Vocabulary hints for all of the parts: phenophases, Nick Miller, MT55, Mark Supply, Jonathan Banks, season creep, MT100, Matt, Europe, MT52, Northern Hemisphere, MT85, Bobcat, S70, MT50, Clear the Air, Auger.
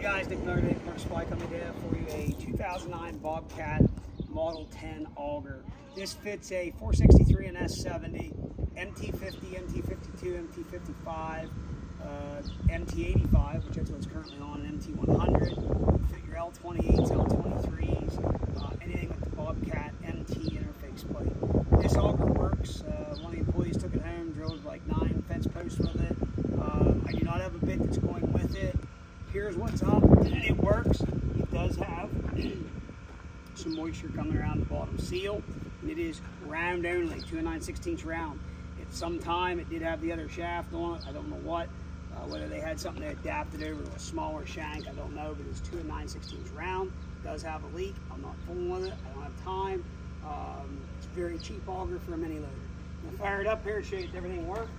Hey guys, Nick Miller, Mark Supply coming today for you a 2009 Bobcat Model 10 Auger. This fits a 463 and S70, MT50, MT52, MT55, MT85, which is what's currently on, an MT100, fit your L28s, L23s, anything with the Bobcat MT interface plate. This auger works. One of the employees took it home, drilled like 9 fence posts with it. I do not have a bit that's going with it. Here's what's up, and it works. It does have some moisture coming around the bottom seal, and it is round only, 2 9/16 round. At some time, it did have the other shaft on it. I don't know what, whether they had something that adapted over to a smaller shank, I don't know, but it's 2 9/16 round. It does have a leak. I'm not fooling with it. I don't have time. It's a very cheap auger for a mini loader. I'm going to fire it up here, show you if everything works.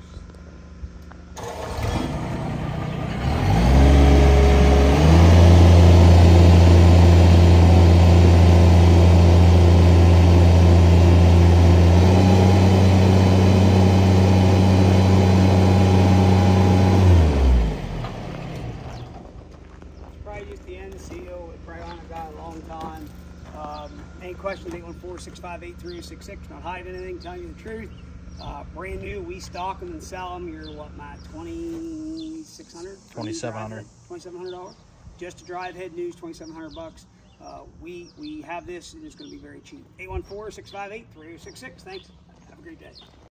Any questions, 814-658-3066, not hiding anything, telling you the truth. Brand new, we stock them and sell them. You're what, Matt, $2,600? $2,700. $2,700. Just a drive head news, $2,700. We have this, and it's going to be very cheap. 814-658-3066. Thanks. Have a great day.